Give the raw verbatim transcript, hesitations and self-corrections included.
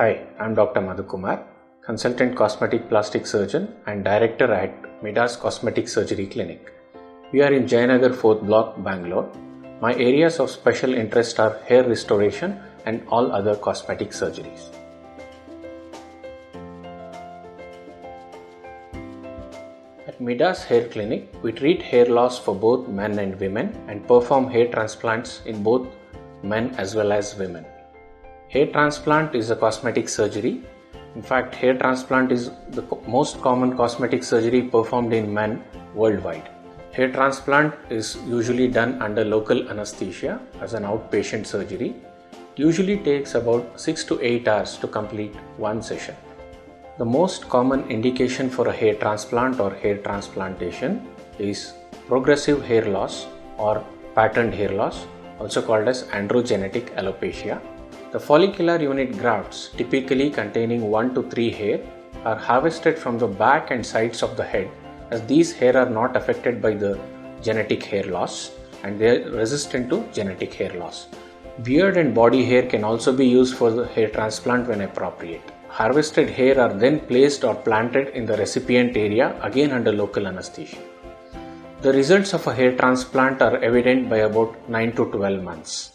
Hi, I'm Doctor Madhukumar, Consultant Cosmetic Plastic Surgeon and Director at Midas Cosmetic Surgery Clinic. We are in Jayanagar fourth block, Bangalore. My areas of special interest are hair restoration and all other cosmetic surgeries. At Midas Hair Clinic, we treat hair loss for both men and women and perform hair transplants in both men as well as women. Hair transplant is a cosmetic surgery. In fact, hair transplant is the most common cosmetic surgery performed in men worldwide. Hair transplant is usually done under local anesthesia as an outpatient surgery. It usually takes about six to eight hours to complete one session. The most common indication for a hair transplant or hair transplantation is progressive hair loss or patterned hair loss, also called as androgenetic alopecia. The follicular unit grafts, typically containing one to three hair, are harvested from the back and sides of the head, as these hair are not affected by the genetic hair loss and they are resistant to genetic hair loss. Beard and body hair can also be used for the hair transplant when appropriate. Harvested hair are then placed or planted in the recipient area, again under local anesthesia. The results of a hair transplant are evident by about nine to twelve months.